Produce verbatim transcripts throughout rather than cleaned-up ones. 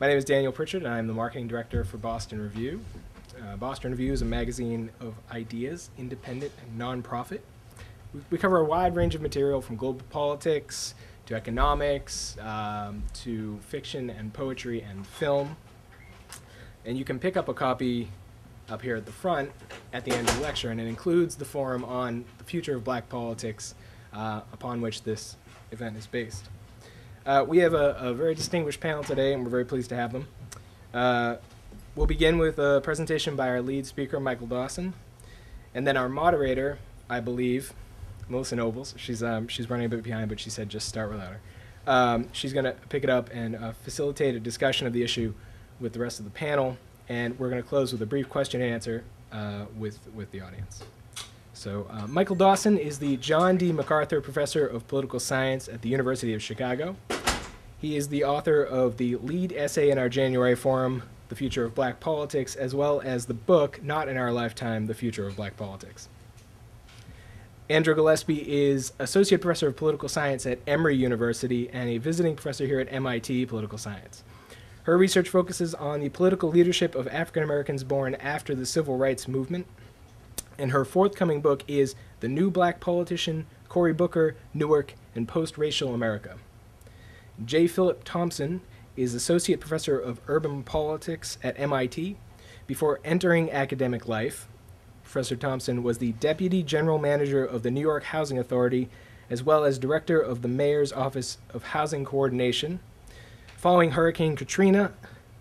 My name is Daniel Pritchard, and I'm the marketing director for Boston Review. Uh, Boston Review is a magazine of ideas, independent and nonprofit. We, we cover a wide range of material from global politics to economics um, to fiction and poetry and film. And you can pick up a copy up here at the front at the end of the lecture, and it includes the forum on the future of black politics uh, upon which this event is based. Uh, we have a, a very distinguished panel today, and we're very pleased to have them. Uh, we'll begin with a presentation by our lead speaker, Michael Dawson, and then our moderator, I believe, Melissa Nobles. She's, um, she's running a bit behind, but she said just start without her. Um, she's going to pick it up and uh, facilitate a discussion of the issue with the rest of the panel, and we're going to close with a brief question and answer uh, with, with the audience. So uh, Michael Dawson is the John D. MacArthur Professor of Political Science at the University of Chicago. He is the author of the lead essay in our January forum, The Future of Black Politics, as well as the book, Not in Our Lifetime, The Future of Black Politics. Andra Gillespie is Associate Professor of Political Science at Emory University and a visiting professor here at M I T Political Science. Her research focuses on the political leadership of African Americans born after the Civil Rights Movement. And her forthcoming book is The New Black Politician, Cory Booker, Newark, and Post-Racial America. J. Philip Thompson is Associate Professor of Urban Politics at M I T. Before entering academic life, Professor Thompson was the Deputy General Manager of the New York Housing Authority, as well as Director of the Mayor's Office of Housing Coordination. Following Hurricane Katrina,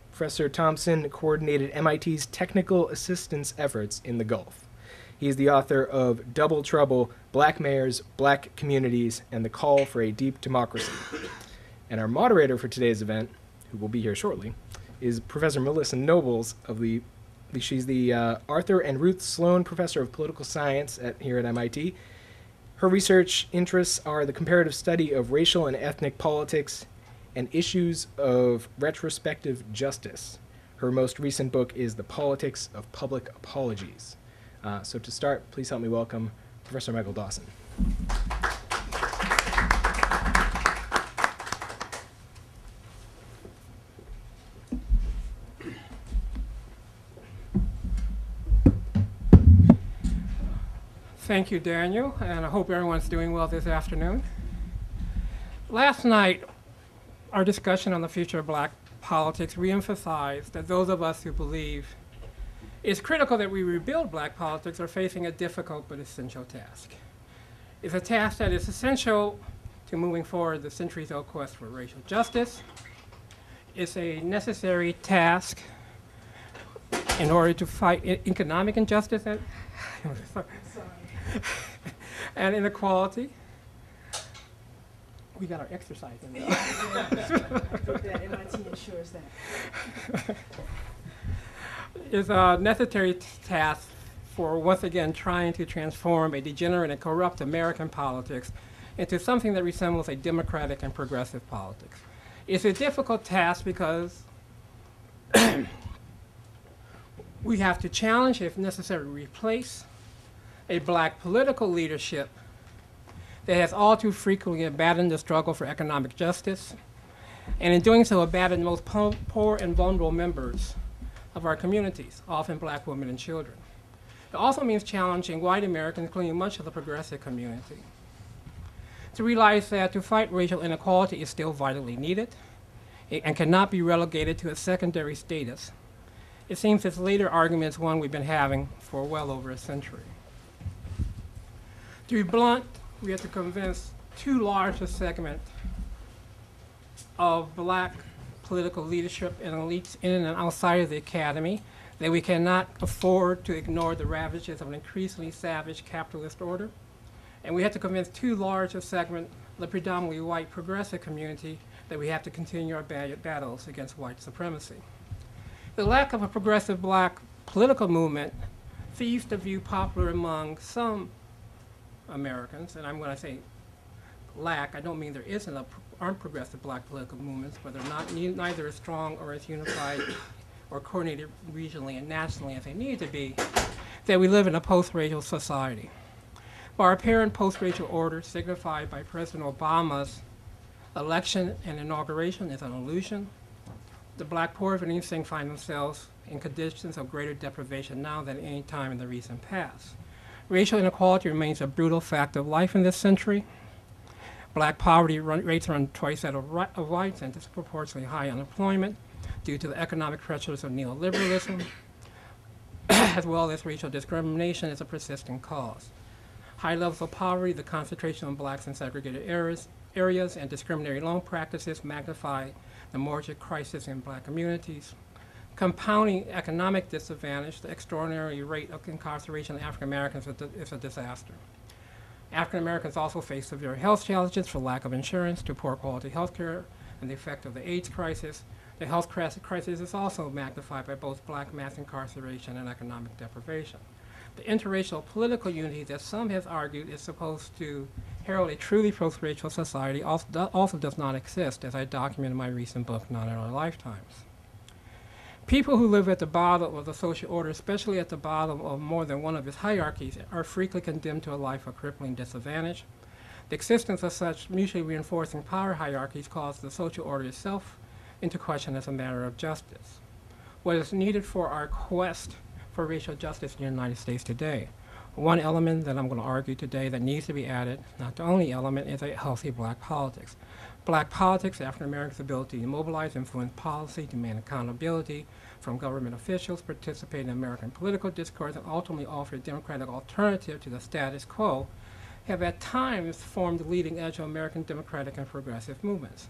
Professor Thompson coordinated M I T's technical assistance efforts in the Gulf. He is the author of Double Trouble, Black Mayors, Black Communities, and the Call for a Deep Democracy. And our moderator for today's event, who will be here shortly, is Professor Melissa Nobles. Of the, she's the uh, Arthur and Ruth Sloan Professor of Political Science at, here at M I T. Her research interests are the comparative study of racial and ethnic politics and issues of retrospective justice. Her most recent book is The Politics of Public Apologies. Uh, so to start, please help me welcome Professor Michael Dawson. Thank you, Daniel, and I hope everyone's doing well this afternoon. Last night, our discussion on the future of black politics re-emphasized that those of us who believe it's critical that we rebuild black politics are facing a difficult but essential task. It's a task that is essential to moving forward the centuries-old quest for racial justice. It's a necessary task in order to fight economic injustice and, sorry. and inequality. We got our exercise in there. I think that M I T ensures that. Is a necessary task for, once again, trying to transform a degenerate and corrupt American politics into something that resembles a democratic and progressive politics. It's a difficult task because we have to challenge, if necessary, replace a black political leadership that has all too frequently abandoned the struggle for economic justice, and in doing so abandoned the most po poor and vulnerable members of our communities, often black women and children. It also means challenging white Americans, including much of the progressive community, to realize that to fight racial inequality is still vitally needed and cannot be relegated to a secondary status. It seems this later argument is one we've been having for well over a century. To be blunt, we have to convince too large a segment of black political leadership and elites in and outside of the academy that we cannot afford to ignore the ravages of an increasingly savage capitalist order. And we have to convince too large a segment of the predominantly white progressive community that we have to continue our battles against white supremacy. The lack of a progressive black political movement seems to be popular among some Americans, and I'm going to say lack, I don't mean there isn't a aren't progressive black political movements, but they're not ne neither as strong or as unified or coordinated regionally and nationally as they need to be, that we live in a post-racial society. But our apparent post-racial order signified by President Obama's election and inauguration is an illusion, The black poor, if anything, find themselves in conditions of greater deprivation now than any time in the recent past. Racial inequality remains a brutal fact of life in this century. Black poverty run, rates are on twice that of, ri of whites, and disproportionately high unemployment due to the economic pressures of neoliberalism, as well as racial discrimination is a persistent cause. High levels of poverty, the concentration of blacks in segregated areas, areas and discriminatory loan practices magnify the mortgage crisis in black communities. Compounding economic disadvantage, the extraordinary rate of incarceration of African Americans is a disaster. African Americans also face severe health challenges for lack of insurance to poor quality health care and the effect of the AIDS crisis. The health crisis is also magnified by both black mass incarceration and economic deprivation. The interracial political unity that some have argued is supposed to herald a truly post-racial society also, do, also does not exist, as I document in my recent book, Not in Our Lifetimes. People who live at the bottom of the social order, especially at the bottom of more than one of its hierarchies, are frequently condemned to a life of crippling disadvantage. The existence of such mutually reinforcing power hierarchies calls the social order itself into question as a matter of justice. What is needed for our quest for racial justice in the United States today? One element that I'm going to argue today that needs to be added, not the only element, is a healthy black politics. Black politics, African Americans' ability to mobilize, influence policy, demand accountability from government officials, participate in American political discourse, and ultimately offer a democratic alternative to the status quo, have at times formed the leading edge of American democratic and progressive movements.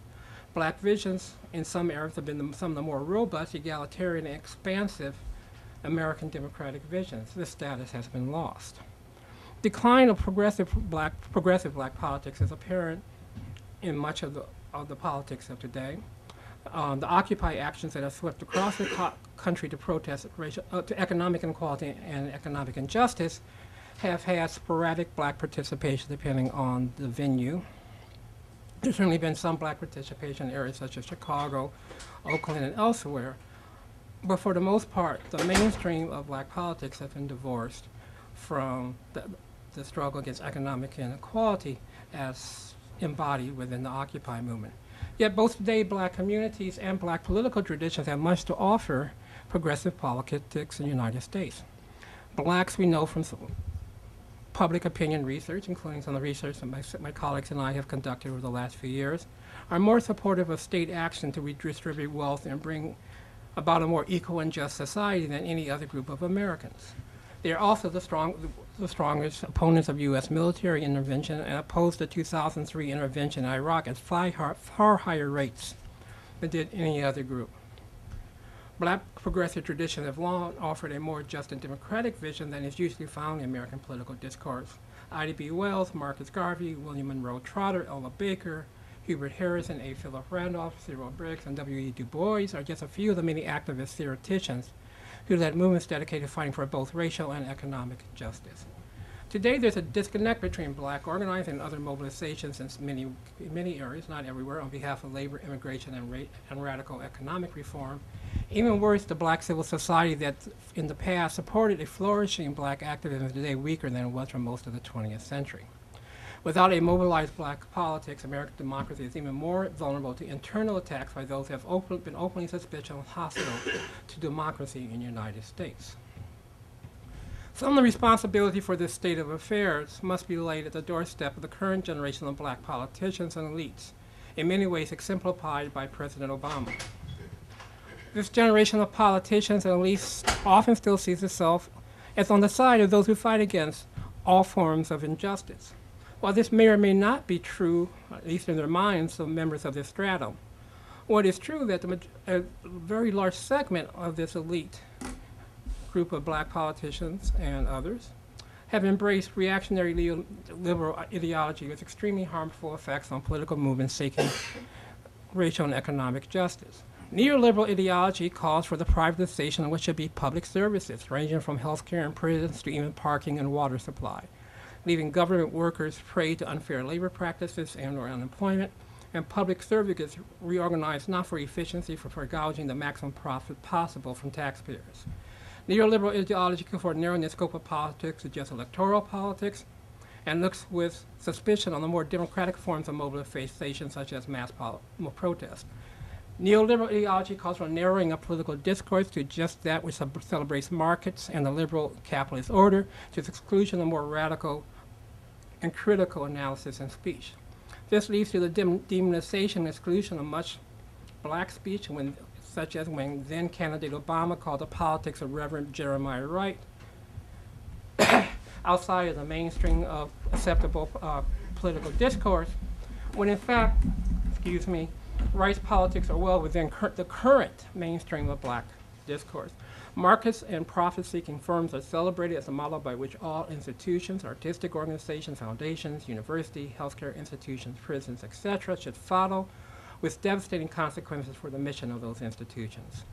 Black visions in some areas have been the, some of the more robust, egalitarian, and expansive American democratic visions. This status has been lost. Decline of progressive black, progressive black politics is apparent in much of the, of the politics of today. Um, the Occupy actions that have swept across the co country to protest racial, uh, to economic inequality and economic injustice have had sporadic black participation depending on the venue. There's certainly been some black participation in areas such as Chicago, Oakland, and elsewhere. But for the most part, the mainstream of black politics has been divorced from the, the struggle against economic inequality as embodied within the Occupy movement. Yet both today black communities and black political traditions have much to offer progressive politics in the United States. Blacks, we know from public opinion research, including some of the research that my, my colleagues and I have conducted over the last few years, are more supportive of state action to redistribute wealth and bring about a more equal and just society than any other group of Americans. They are also the, strong, the strongest opponents of U S military intervention and opposed the two thousand three intervention in Iraq at far, far higher rates than did any other group. Black progressive traditions have long offered a more just and democratic vision than is usually found in American political discourse. Ida B. Wells, Marcus Garvey, William Monroe Trotter, Ella Baker, Hubert Harrison, A. Philip Randolph, Cyril Briggs, and W E Du Bois are just a few of the many activist theoreticians who led movements dedicated to fighting for both racial and economic justice. Today, there's a disconnect between black organizing and other mobilizations in many, many areas, not everywhere, on behalf of labor, immigration, and, ra and radical economic reform. Even worse, the black civil society that in the past supported a flourishing black activism is today weaker than it was for most of the twentieth century. Without a mobilized black politics, American democracy is even more vulnerable to internal attacks by those who have open, been openly suspicious and hostile to democracy in the United States. Some of the responsibility for this state of affairs must be laid at the doorstep of the current generation of black politicians and elites, in many ways exemplified by President Obama. This generation of politicians and elites often still sees itself as on the side of those who fight against all forms of injustice. While this may or may not be true, at least in their minds, of members of this stratum, what is true that the a very large segment of this elite group of black politicians and others have embraced reactionary liberal ideology with extremely harmful effects on political movements seeking racial and economic justice. Neoliberal ideology calls for the privatization of what should be public services, ranging from health care and prisons to even parking and water supply, leaving government workers prey to unfair labor practices and or unemployment, and public services reorganized not for efficiency, but for gouging the maximum profit possible from taxpayers. Neoliberal ideology for narrowing the scope of politics to just electoral politics, and looks with suspicion on the more democratic forms of mobilization such as mass protest. Neoliberal ideology calls for a narrowing of political discourse to just that which celebrates markets and the liberal capitalist order, to the exclusion of more radical and critical analysis and speech. This leads to the demonization and exclusion of much black speech, when, such as when then-candidate Obama called the politics of Reverend Jeremiah Wright outside of the mainstream of acceptable uh, political discourse, when in fact, excuse me, Wright's politics are well within cur the current mainstream of black discourse. Marcus and profit-seeking firms are celebrated as a model by which all institutions, artistic organizations, foundations, university, healthcare institutions, prisons, et cetera, should follow, with devastating consequences for the mission of those institutions.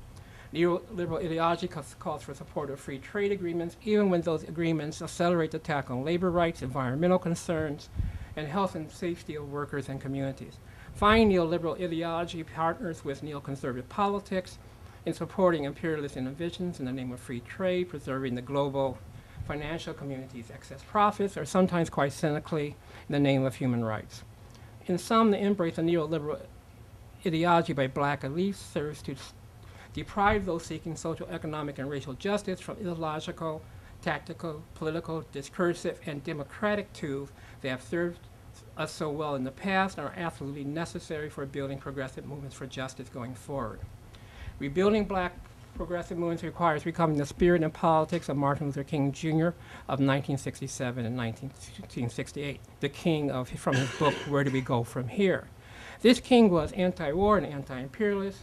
Neoliberal ideology calls for support of free trade agreements, even when those agreements accelerate the attack on labor rights, environmental concerns, and health and safety of workers and communities. Finally, neoliberal ideology partners with neoconservative politics in supporting imperialist innovations in the name of free trade, preserving the global financial community's excess profits, or sometimes quite cynically, in the name of human rights. In sum, the embrace of neoliberal ideology by black elites serves to deprive those seeking social, economic, and racial justice from ideological, tactical, political, discursive, and democratic tools that have served us so well in the past and are absolutely necessary for building progressive movements for justice going forward. Rebuilding black progressive movements requires recovering the spirit and politics of Martin Luther King, Junior of nineteen sixty-seven and nineteen sixty-eight, the King of, from his book, Where Do We Go From Here? This King was anti-war and anti-imperialist,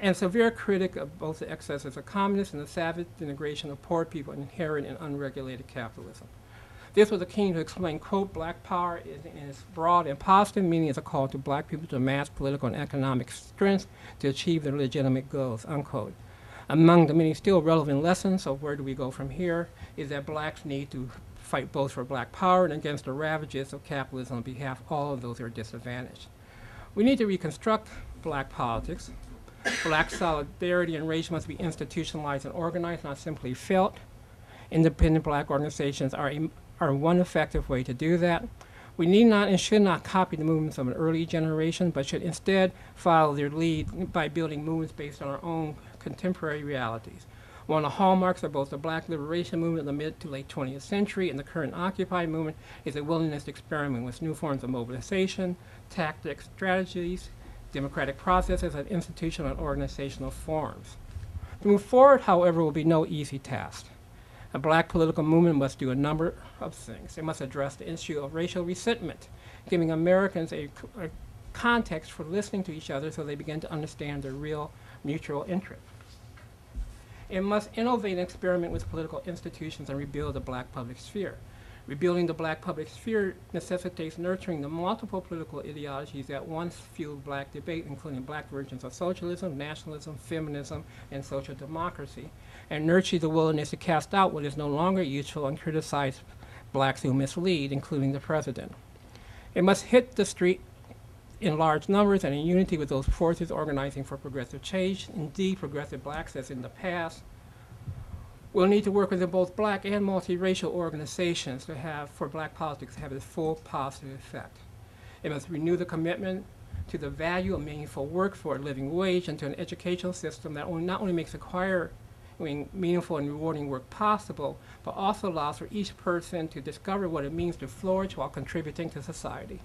and severe critic of both the excesses of communism and the savage denigration of poor people inherent in unregulated capitalism. This was a King to explain, quote, black power is, is broad and positive, meaning it's a call to black people to amass political and economic strength to achieve their legitimate goals, unquote. Among the many still relevant lessons of Where Do We Go From Here is that blacks need to fight both for black power and against the ravages of capitalism on behalf of all of those who are disadvantaged. We need to reconstruct black politics. Black solidarity and race must be institutionalized and organized, not simply felt. Independent black organizations are, a, are one effective way to do that. We need not and should not copy the movements of an early generation, but should instead follow their lead by building movements based on our own contemporary realities. One of the hallmarks of both the black liberation movement in the mid to late twentieth century and the current Occupy movement is a willingness to experiment with new forms of mobilization, tactics, strategies, democratic processes, and institutional and organizational forms. To move forward, however, will be no easy task. A black political movement must do a number of things. It must address the issue of racial resentment, giving Americans a, a context for listening to each other so they begin to understand their real mutual interests. It must innovate and experiment with political institutions and rebuild the black public sphere. Rebuilding the black public sphere necessitates nurturing the multiple political ideologies that once fueled black debate, including black versions of socialism, nationalism, feminism, and social democracy, and nurture the willingness to cast out what is no longer useful and criticize blacks who mislead, including the president. It must hit the street in large numbers and in unity with those forces organizing for progressive change. Indeed, progressive blacks, as in the past, will need to work within both black and multiracial organizations to have, for black politics to have its full positive effect. It must renew the commitment to the value of meaningful work for a living wage and to an educational system that only, not only makes acquiring meaningful and rewarding work possible, but also allows for each person to discover what it means to flourish while contributing to society.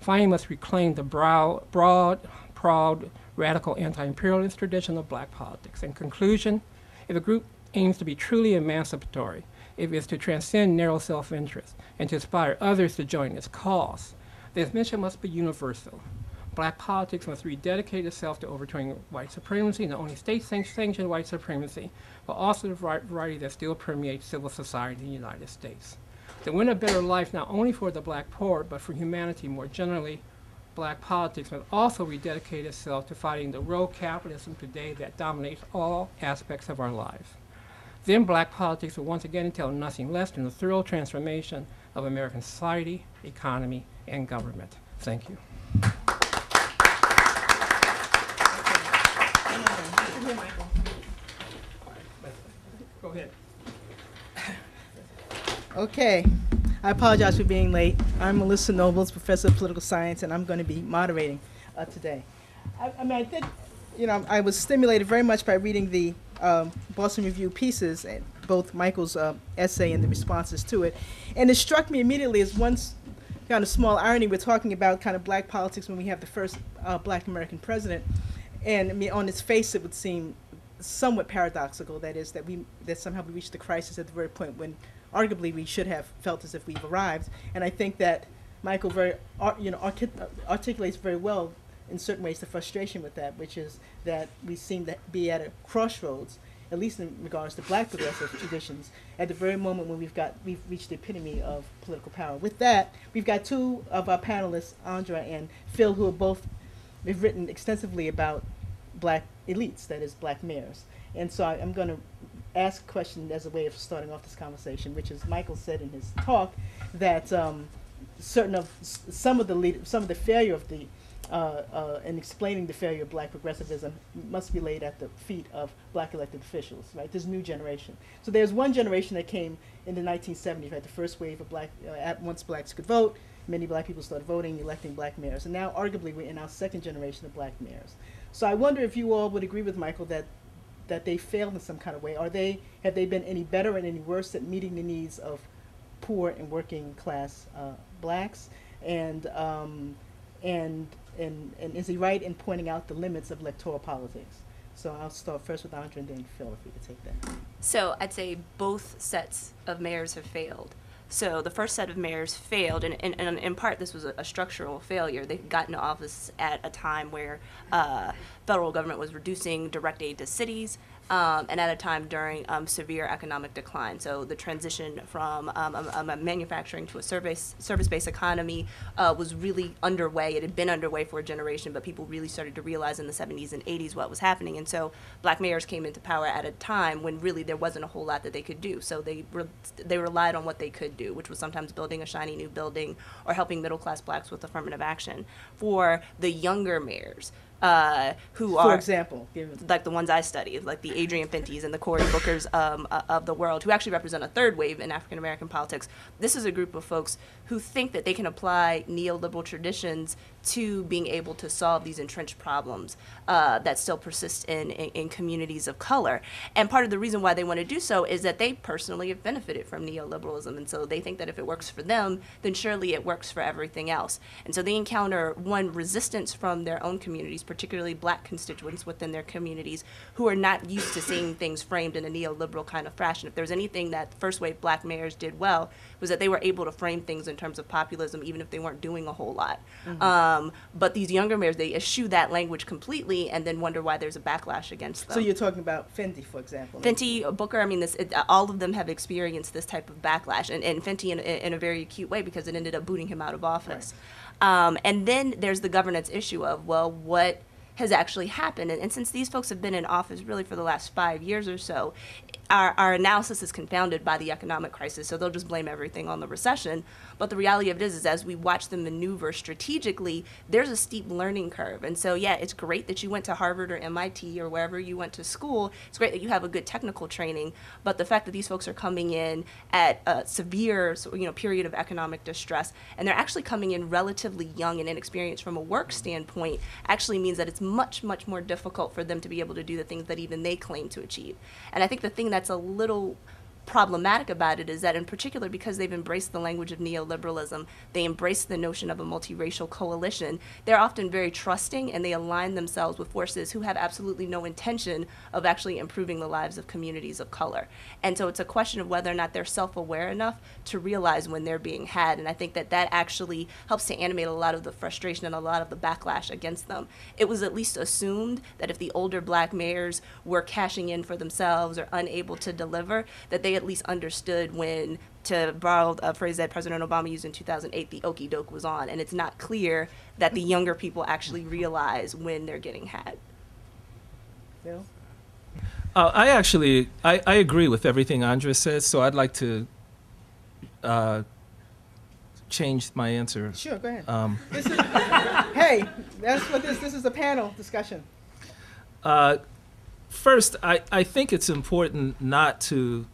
Finally, must reclaim the broad, broad, proud, radical anti-imperialist tradition of black politics. In conclusion, if a group aims to be truly emancipatory, it is to transcend narrow self-interest and to inspire others to join its cause. This mission must be universal. Black politics must rededicate itself to overturning white supremacy, not only state-sanctioned white supremacy, but also the variety that still permeates civil society in the United States. To win a better life not only for the black poor, but for humanity more generally, black politics must also rededicate itself to fighting the rogue capitalism today that dominates all aspects of our lives. Then black politics will once again entail nothing less than a thorough transformation of American society, economy, and government. Thank you. Go ahead. Okay, I apologize for being late. I'm Melissa Nobles, Professor of Political Science, and I'm going to be moderating uh, today. I, I mean, I think, you know, I was stimulated very much by reading the um, Boston Review pieces, and both Michael's uh, essay and the responses to it. And it struck me immediately as one kind of small irony. We're talking about kind of black politics when we have the first uh, black American president. And I mean, on its face, it would seem somewhat paradoxical, that is, that we that somehow we reached the crisis at the very point when arguably we should have felt as if we've arrived. And I think that Michael very ar you know artic articulates very well in certain ways the frustration with that, which is that we seem to be at a crossroads, at least in regards to black progressive traditions, at the very moment when we've got we've reached the epitome of political power. With that, we've got two of our panelists, Andra and Phil, who are both have written extensively about black elites, that is, black mayors. And so I, I'm going to ask a question as a way of starting off this conversation, which is Michael said in his talk that um, certain of some of the lead, some of the failure of the uh, uh, and explaining the failure of black progressivism must be laid at the feet of black elected officials, right? This new generation. So there's one generation that came in the nineteen seventies, right? The first wave of black, uh, at once blacks could vote, many black people started voting, electing black mayors, and now arguably we're in our second generation of black mayors. So I wonder if you all would agree with Michael that that they failed in some kind of way. Are they have they been any better and any worse at meeting the needs of poor and working class uh, blacks? And um, and and and is he right in pointing out the limits of electoral politics? So I'll start first with Andra and then Phil, if you could take that. So I'd say both sets of mayors have failed. So the first set of mayors failed, and, and, and in part this was a, a structural failure. They got into office at a time where uh, federal government was reducing direct aid to cities, um, and at a time during um, severe economic decline. So the transition from um, a, a manufacturing to a service, service-based economy uh, was really underway. It had been underway for a generation, but people really started to realize in the seventies and eighties what was happening. And so black mayors came into power at a time when really there wasn't a whole lot that they could do. So they, re they relied on what they could do, which was sometimes building a shiny new building or helping middle-class blacks with affirmative action. For the younger mayors, uh, who are, for example, like the ones I studied, like the Adrian Fentys and the Cory Bookers um, uh, of the world, who actually represent a third wave in African-American politics, this is a group of folks who think that they can apply neoliberal traditions to being able to solve these entrenched problems uh, that still persist in, in, in communities of color. And part of the reason why they want to do so is that they personally have benefited from neoliberalism. And so they think that if it works for them, then surely it works for everything else. And so they encounter, one, resistance from their own communities, particularly black constituents within their communities, who are not used to seeing things framed in a neoliberal kind of fashion. If there's anything that first wave black mayors did well, was that they were able to frame things in terms of populism, even if they weren't doing a whole lot. Mm-hmm. um, Um, but these younger mayors, they eschew that language completely and then wonder why there's a backlash against them. So you're talking about Fenty, for example. Fenty, Booker, I mean, this, it, all of them have experienced this type of backlash, and, and Fenty in, in a very acute way, because it ended up booting him out of office. Right. Um, and then there's the governance issue of, well, what has actually happened? And, and since these folks have been in office really for the last five years or so, Our, our analysis is confounded by the economic crisis, so they'll just blame everything on the recession. But the reality of it is, is as we watch them maneuver strategically, there's a steep learning curve. And so, yeah, it's great that you went to Harvard or M I T or wherever you went to school. It's great that you have a good technical training. But the fact that these folks are coming in at a severe, you know, period of economic distress, and they're actually coming in relatively young and inexperienced from a work standpoint, actually means that it's much, much more difficult for them to be able to do the things that even they claim to achieve. And I think the thing that that's a little problematic about it is that, in particular, because they've embraced the language of neoliberalism, they embrace the notion of a multiracial coalition, they're often very trusting, and they align themselves with forces who have absolutely no intention of actually improving the lives of communities of color. And so it's a question of whether or not they're self-aware enough to realize when they're being had, and I think that that actually helps to animate a lot of the frustration and a lot of the backlash against them. It was at least assumed that if the older black mayors were cashing in for themselves or unable to deliver, that they at least understood when, to borrow a phrase that President Obama used in two thousand eight, the okie doke was on. And it's not clear that the younger people actually realize when they're getting had. Bill? Uh, I actually, I, I agree with everything Andra says, so I'd like to uh, change my answer. Sure, go ahead. Um, this is, hey, that's what this, this is a panel discussion. Uh, first, I, I think it's important not to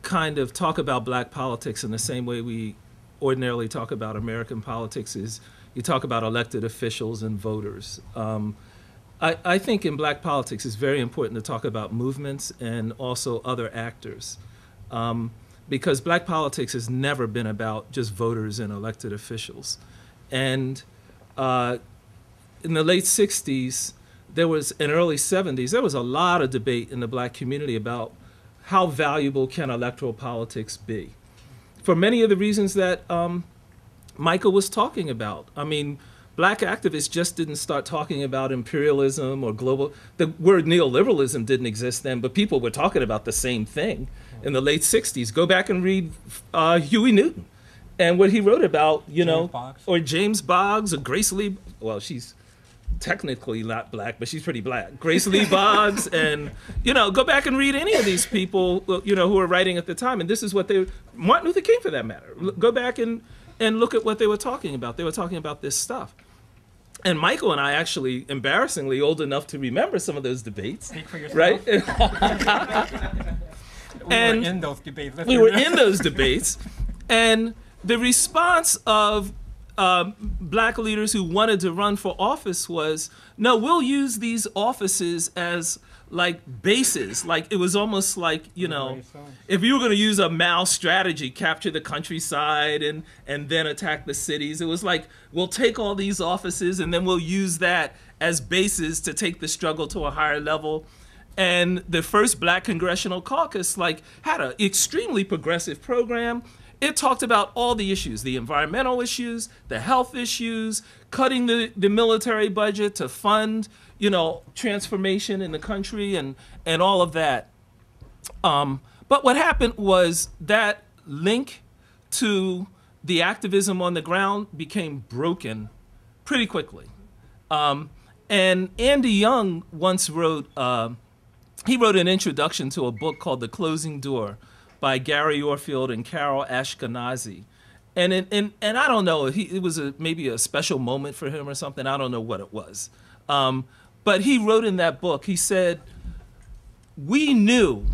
kind of talk about black politics in the same way we ordinarily talk about American politics. Is you talk about elected officials and voters. Um, I, I think in black politics it's very important to talk about movements and also other actors, um, because black politics has never been about just voters and elected officials. And uh, in the late sixties, there was, in early seventies, there was a lot of debate in the black community about how valuable can electoral politics be, for many of the reasons that um, Michael was talking about. I mean, black activists just didn't start talking about imperialism or global, the word neoliberalism didn't exist then, but people were talking about the same thing in the late sixties. Go back and read uh, Huey Newton and what he wrote about, you James know, Boggs. or James Boggs or Grace Lee, well, she's technically not black, but she's pretty black. Grace Lee Boggs, and, you know, go back and read any of these people, you know, who were writing at the time, and this is what they, Martin Luther King for that matter, go back and, and look at what they were talking about. They were talking about this stuff. And Michael and I actually, embarrassingly, old enough to remember some of those debates. Speak for yourself. Right? we and were in those debates. Let's we were in those debates. And the response of uh, black leaders who wanted to run for office was, no, we'll use these offices as like bases. Like it was almost like, you know, if you were going to use a Mao strategy, capture the countryside and and then attack the cities, it was like, we'll take all these offices and then we'll use that as bases to take the struggle to a higher level. And the first black congressional caucus like had an extremely progressive program. It talked about all the issues, the environmental issues, the health issues, cutting the, the military budget to fund, you know, transformation in the country and, and all of that. Um, but what happened was that link to the activism on the ground became broken pretty quickly. Um, and Andy Young once wrote, uh, he wrote an introduction to a book called The Closing Door by Gary Orfield and Carol Ashkenazi. And, in, in, and I don't know, he, it was a, maybe a special moment for him or something, I don't know what it was. Um, But he wrote in that book, he said, we knew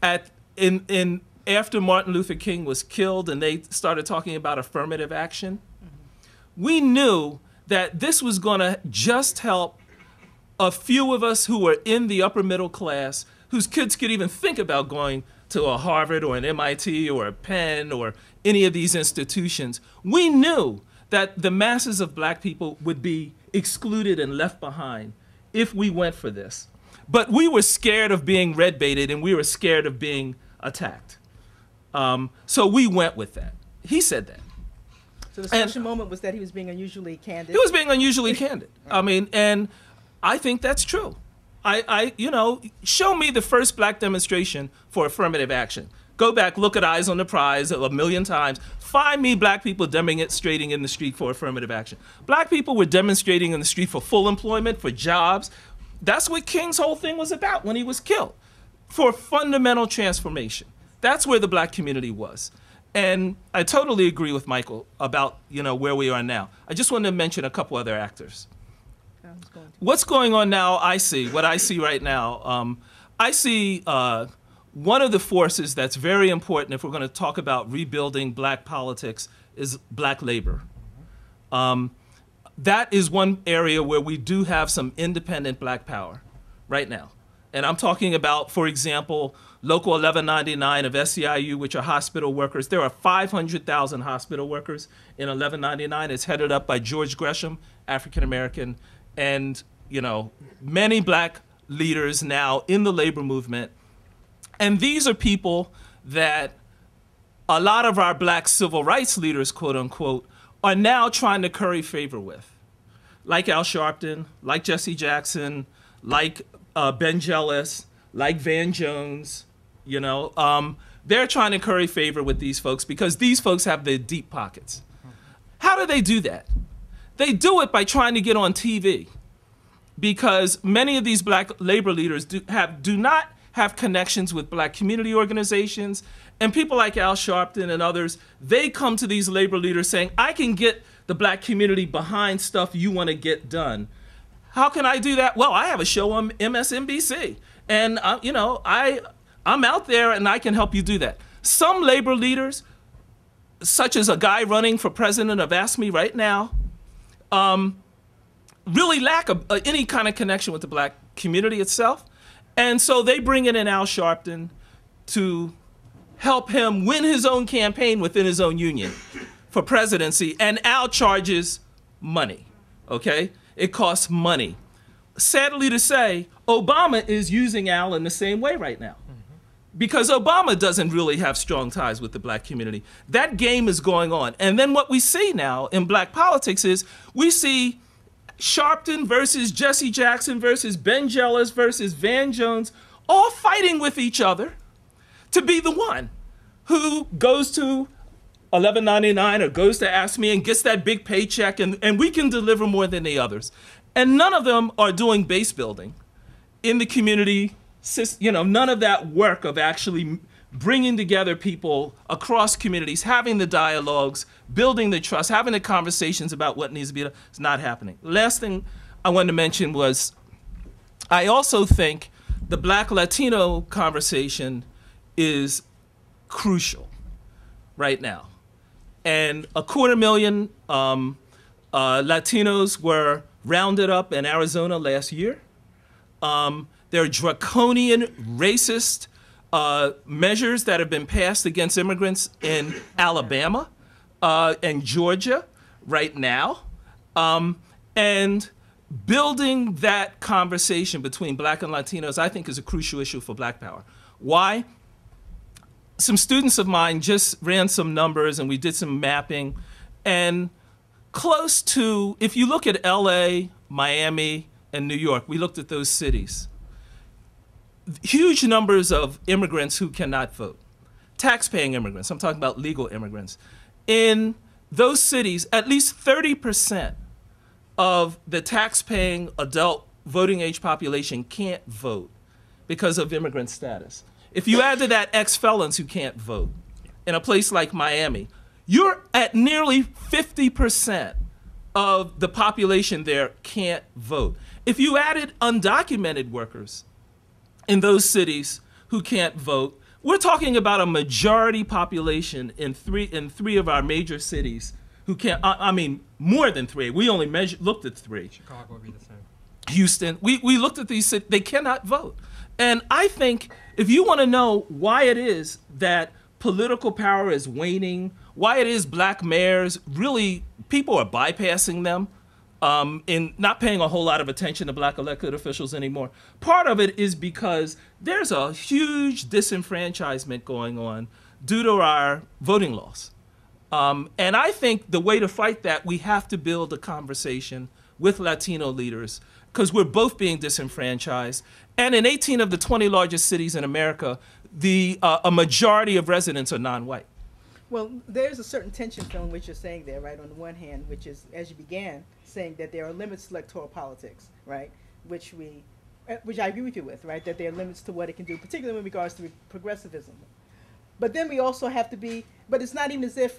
at, in, in, after Martin Luther King was killed and they started talking about affirmative action, mm-hmm. we knew that this was going to just help a few of us who were in the upper middle class, whose kids could even think about going to a Harvard or an M I T or a Penn or any of these institutions. We knew that the masses of black people would be excluded and left behind if we went for this. But we were scared of being red baited and we were scared of being attacked. Um, so we went with that. He said that. So the special and, moment was that he was being unusually candid. He was being unusually candid. I mean, and I think that's true. I, I, you know, show me the first black demonstration for affirmative action. Go back, look at Eyes on the Prize a million times. Find me black people demonstrating in the street for affirmative action. Black people were demonstrating in the street for full employment, for jobs. That's what King's whole thing was about when he was killed, for fundamental transformation. That's where the black community was. And I totally agree with Michael about, you know, where we are now. I just wanted to mention a couple other actors. What's going on now, I see, what I see right now, um, I see uh, one of the forces that's very important if we're going to talk about rebuilding black politics is black labor. Um, that is one area where we do have some independent black power right now. And I'm talking about, for example, Local eleven ninety-nine of S E I U, which are hospital workers. There are five hundred thousand hospital workers in eleven ninety-nine. It's headed up by George Gresham, African-American, and you know, many black leaders now in the labor movement. And these are people that a lot of our black civil rights leaders, quote unquote, are now trying to curry favor with. Like Al Sharpton, like Jesse Jackson, like uh, Ben Jealous, like Van Jones, you know. Um, they're trying to curry favor with these folks because these folks have their deep pockets. How do they do that? They do it by trying to get on T V because many of these black labor leaders do, have, do not have connections with black community organizations, and people like Al Sharpton and others, they come to these labor leaders saying, I can get the black community behind stuff you want to get done. How can I do that? Well, I have a show on M S N B C, and I, you know, I, I'm out there and I can help you do that. Some labor leaders, such as a guy running for president of AFSCME right now, um, really lack a, a, any kind of connection with the black community itself. And so they bring in an Al Sharpton to help him win his own campaign within his own union for presidency. And Al charges money, okay? It costs money. Sadly to say, Obama is using Al in the same way right now, because Obama doesn't really have strong ties with the black community. That game is going on. And then what we see now in black politics is we see Sharpton versus Jesse Jackson versus Ben Jealous versus Van Jones all fighting with each other to be the one who goes to eleven ninety-nine or goes to AFSCME and gets that big paycheck, and, and we can deliver more than the others. And none of them are doing base building in the community. You know, none of that work of actually bringing together people across communities, having the dialogues, building the trust, having the conversations about what needs to be done, it's not happening. Last thing I wanted to mention was, I also think the black Latino conversation is crucial right now. And a quarter million um, uh, Latinos were rounded up in Arizona last year. Um, There are draconian, racist uh, measures that have been passed against immigrants in Alabama uh, and Georgia right now. Um, and building that conversation between black and Latinos, I think, is a crucial issue for black power. Why? Some students of mine just ran some numbers and we did some mapping. And close to, if you look at L A, Miami, and New York, we looked at those cities. Huge numbers of immigrants who cannot vote, tax-paying immigrants. I'm talking about legal immigrants. In those cities, at least thirty percent of the tax-paying adult voting age population can't vote because of immigrant status. If you add to that ex-felons who can't vote in a place like Miami, you're at nearly fifty percent of the population there can't vote. If you added undocumented workers in those cities who can't vote, we're talking about a majority population in three in three of our major cities who can't. I, I mean, more than three. We only measured, looked at three. Chicago would be the same. Houston. We we looked at these cities. They cannot vote. And I think if you want to know why it is that political power is waning, why it is black mayors really people are bypassing them, Um, in not paying a whole lot of attention to black elected officials anymore. Part of it is because there's a huge disenfranchisement going on due to our voting laws. Um, and I think the way to fight that, we have to build a conversation with Latino leaders, because we're both being disenfranchised. And in eighteen of the twenty largest cities in America, the, uh, a majority of residents are non-white. Well, there's a certain tension from which you're saying there, right? On the one hand, which is, as you began, saying that there are limits to electoral politics, right? Which we, uh, which I agree with you with, right? That there are limits to what it can do, particularly in regards to progressivism. But then we also have to be, but it's not even as if,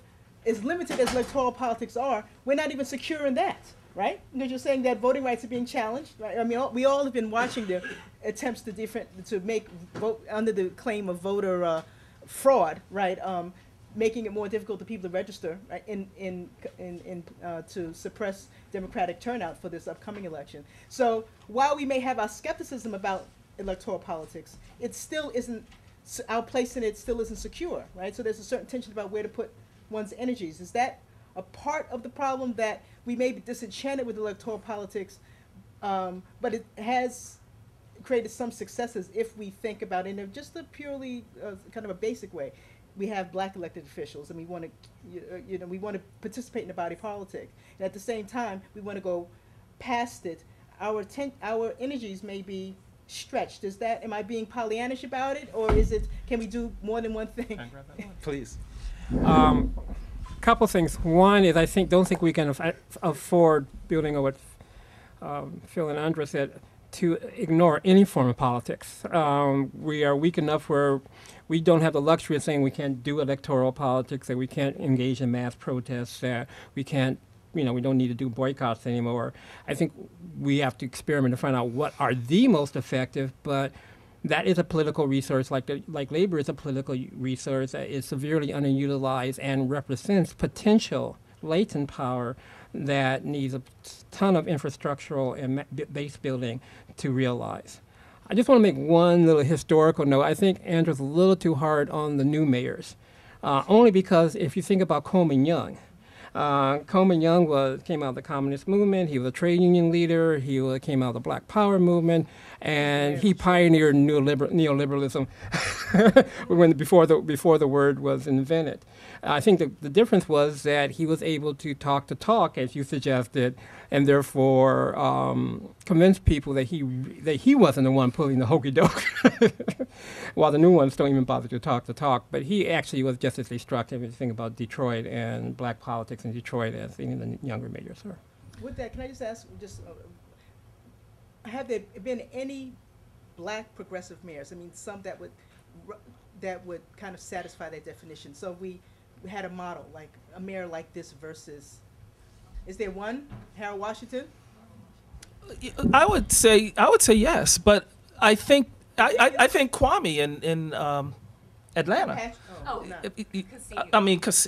as limited as electoral politics are, we're not even secure in that, right? Because you're saying that voting rights are being challenged, right? I mean, all, we all have been watching the attempts to different, to make vote, under the claim of voter uh, fraud, right? Um, making it more difficult for people to register, right, in, in, in, in, uh, to suppress Democratic turnout for this upcoming election. So while we may have our skepticism about electoral politics, it still isn't, our place in it still isn't secure, right? So there's a certain tension about where to put one's energies. Is that a part of the problem, that we may be disenchanted with electoral politics, um, but it has created some successes if we think about it in just a purely uh, kind of a basic way. We have black elected officials, and we want to, you know, we want to participate in the body politic. And at the same time, we want to go past it. Our ten, our energies may be stretched. Is that? Am I being Pollyannish about it, or is it? Can we do more than one thing? Can I grab that one? Please. Um, couple things. One is I think don't think we can af afford building on what um, Phil and Andra said, to ignore any form of politics. Um, we are weak enough where we don't have the luxury of saying we can't do electoral politics, that we can't engage in mass protests, that we can't, you know, we don't need to do boycotts anymore. I think we have to experiment to find out what are the most effective, but that is a political resource, like, the, like labor is a political resource that is severely underutilized and represents potential latent power that needs a ton of infrastructural and base building to realize. I just want to make one little historical note. I think Andrea's a little too hard on the new mayors, uh, only because if you think about Coleman Young, uh, Coleman Young was, came out of the communist movement. He was a trade union leader. He was, came out of the Black Power movement, and he pioneered neoliber neoliberalism when, before, the, before the word was invented. I think the, the difference was that he was able to talk the talk, as you suggested, and therefore um, convince people that he that he wasn't the one pulling the hokey doke, while the new ones don't even bother to talk the talk. But he actually was just as destructive if you think about Detroit and black politics in Detroit as even the younger mayors were. With that, can I just ask, just uh, have there been any black progressive mayors? I mean, some that would that would kind of satisfy that definition. So if we, we had a model like a mayor like this versus. Is there one, Harold Washington? I would say I would say yes, but I think I, I, I think Kwame in in um, Atlanta. Oh, no. I, I mean, cause,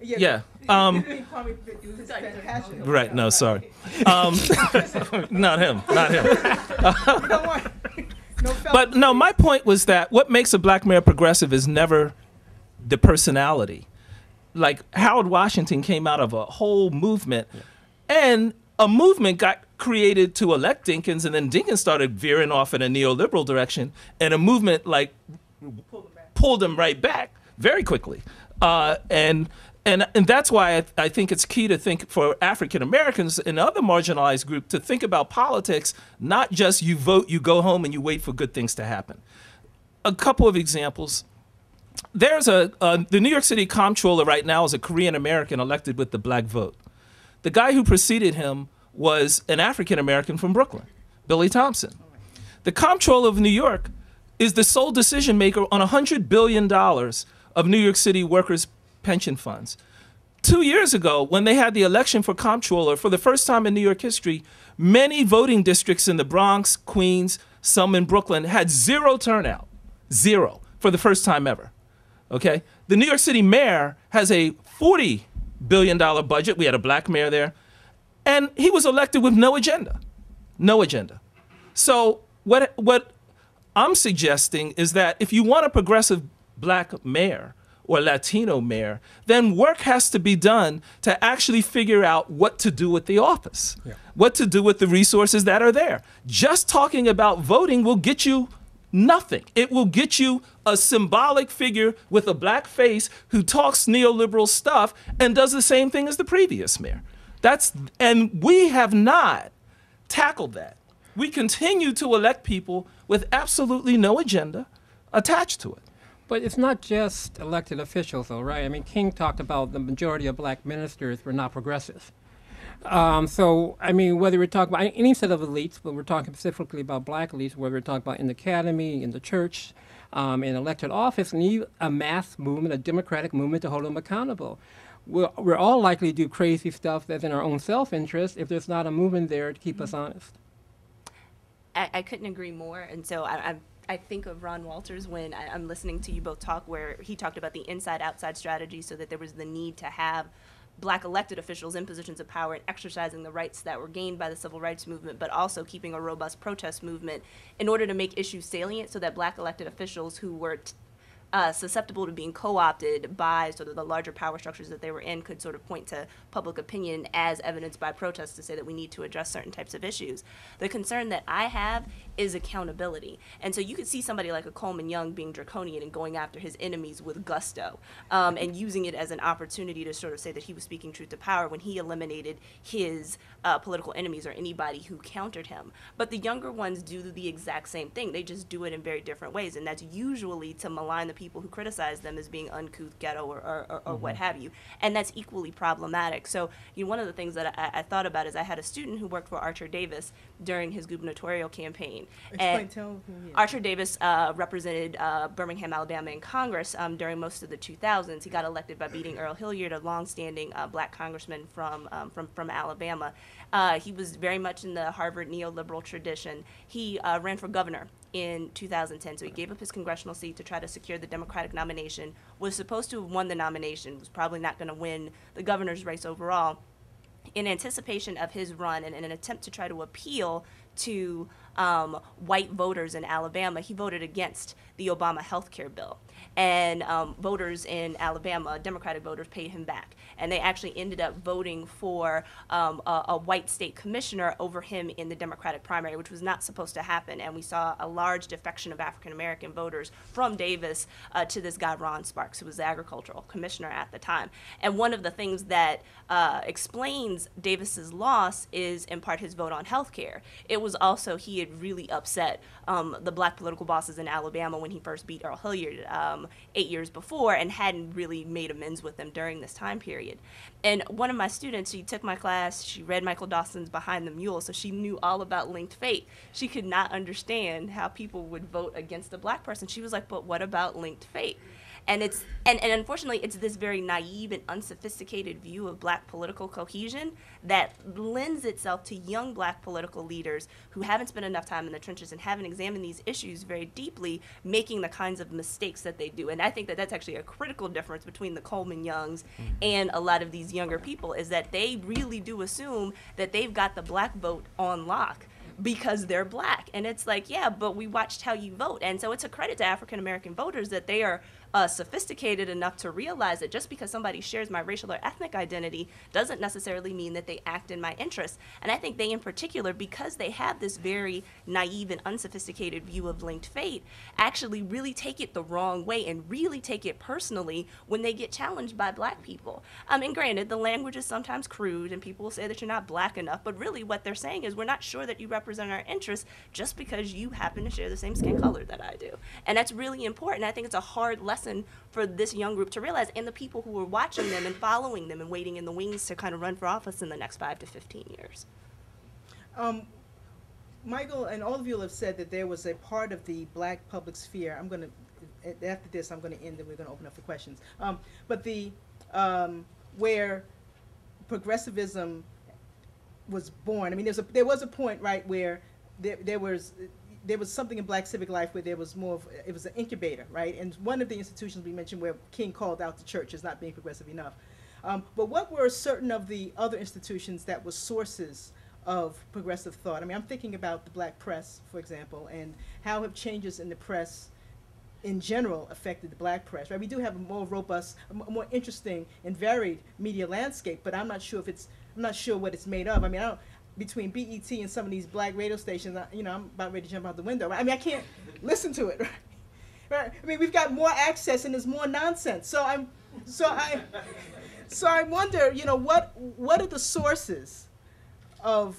yeah. Um, right? No, sorry. Um, not him. Not him. But no, my point was that what makes a black mayor progressive is never the personality. Like Harold Washington came out of a whole movement, yeah. and a movement got created to elect Dinkins, and then Dinkins started veering off in a neoliberal direction, and a movement like pulled him, pulled him right back very quickly. Uh, and and and that's why I, I think it's key to think for African Americans and other marginalized groups to think about politics, not just you vote, you go home, and you wait for good things to happen. A couple of examples. There's a, uh, the New York City comptroller right now is a Korean American elected with the black vote. The guy who preceded him was an African American from Brooklyn, Billy Thompson. The comptroller of New York is the sole decision maker on one hundred billion dollars of New York City workers' pension funds. Two years ago, when they had the election for comptroller, for the first time in New York history, many voting districts in the Bronx, Queens, some in Brooklyn, had zero turnout, zero, for the first time ever. Okay, the New York City mayor has a forty billion dollar budget. We had a black mayor there, and he was elected with no agenda, no agenda. So what, what I'm suggesting is that if you want a progressive black mayor or Latino mayor, then work has to be done to actually figure out what to do with the office, yeah. what to do with the resources that are there. Just talking about voting will get you nothing. It will get you a symbolic figure with a black face who talks neoliberal stuff and does the same thing as the previous mayor. That's, and we have not tackled that. We continue to elect people with absolutely no agenda attached to it. But it's not just elected officials, though, right? I mean, King talked about the majority of black ministers were not progressive. Um, so, I mean, whether we're talking about any set of elites, but we're talking specifically about black elites, whether we're talking about in the academy, in the church, um, in elected office, need a mass movement, a democratic movement to hold them accountable. We're, we're all likely to do crazy stuff that's in our own self-interest if there's not a movement there to keep mm-hmm. us honest. I, I couldn't agree more, and so I, I'm I think of Ron Walters when I, I'm listening to you both talk, where he talked about the inside-outside strategy, so that there was the need to have black elected officials in positions of power and exercising the rights that were gained by the civil rights movement, but also keeping a robust protest movement in order to make issues salient so that black elected officials who were t uh, susceptible to being co-opted by sort of the larger power structures that they were in could sort of point to public opinion as evidenced by protests to say that we need to address certain types of issues. The concern that I have is accountability. And so you could see somebody like a Coleman Young being draconian and going after his enemies with gusto um, and using it as an opportunity to sort of say that he was speaking truth to power when he eliminated his uh, political enemies or anybody who countered him. But the younger ones do the exact same thing. They just do it in very different ways, and that's usually to malign the people who criticize them as being uncouth, ghetto, or, or, or, or mm-hmm. what have you. And that's equally problematic. So you know, one of the things that I, I thought about is I had a student who worked for Archer Davis during his gubernatorial campaign. Explain, and tell who Archer Davis uh, represented uh, Birmingham, Alabama in Congress um, during most of the two thousands. He got elected by beating Earl Hilliard, a longstanding uh, black congressman from, um, from, from Alabama. Uh, he was very much in the Harvard neoliberal tradition. He uh, ran for governor in two thousand ten, so he gave up his congressional seat to try to secure the Democratic nomination, was supposed to have won the nomination, was probably not going to win the governor's race overall, in anticipation of his run and in an attempt to try to appeal to um, white voters in Alabama, he voted against the Obama health care bill. And um, voters in Alabama, Democratic voters, paid him back. And they actually ended up voting for um, a, a white state commissioner over him in the Democratic primary, which was not supposed to happen. And we saw a large defection of African-American voters from Davis uh, to this guy, Ron Sparks, who was the agricultural commissioner at the time. And one of the things that uh, explains Davis's loss is, in part, his vote on health care. It was also, he had really upset um, the black political bosses in Alabama when he first beat Earl Hilliard um, eight years before, and hadn't really made amends with them during this time period. And one of my students, she took my class, she read Michael Dawson's Behind the Mule, so she knew all about linked fate. She could not understand how people would vote against a black person. She was like, but what about linked fate? And it's and, and unfortunately, it's this very naive and unsophisticated view of black political cohesion that lends itself to young black political leaders who haven't spent enough time in the trenches and haven't examined these issues very deeply, making the kinds of mistakes that they do. And I think that that's actually a critical difference between the Coleman Youngs and a lot of these younger people, is that they really do assume that they've got the black vote on lock because they're black. And it's like, yeah, but we watched how you vote. And so it's a credit to African-American voters that they are uh, sophisticated enough to realize that just because somebody shares my racial or ethnic identity doesn't necessarily mean that they act in my interests. And I think they in particular, because they have this very naive and unsophisticated view of linked fate, actually really take it the wrong way and really take it personally when they get challenged by black people. Um, and granted, the language is sometimes crude and people will say that you're not black enough, but really what they're saying is we're not sure that you represent represent our interests just because you happen to share the same skin color that I do. And that's really important. I think it's a hard lesson for this young group to realize, and the people who are watching them and following them and waiting in the wings to kind of run for office in the next five to fifteen years. Um, Michael and all of you have said that there was a part of the black public sphere. I'm going to, after this, I'm going to end and we're going to open up for questions. Um, but the, um, where progressivism was born. I mean, there's a there was a point, right, where there there was there was something in black civic life where there was more of, it was an incubator, right? And one of the institutions we mentioned where King called out the church as not being progressive enough. Um, but what were certain of the other institutions that were sources of progressive thought? I mean, I'm thinking about the black press, for example, and how have changes in the press in general affected the black press, right? We do have a more robust, a more interesting and varied media landscape, but I'm not sure if it's I'm not sure what it's made of. I mean, I don't, between B E T and some of these black radio stations, I, you know, I'm about ready to jump out the window. Right? I mean, I can't listen to it. Right? Right? I mean, we've got more access and there's more nonsense. So I'm, so I, so I wonder, you know, what what are the sources of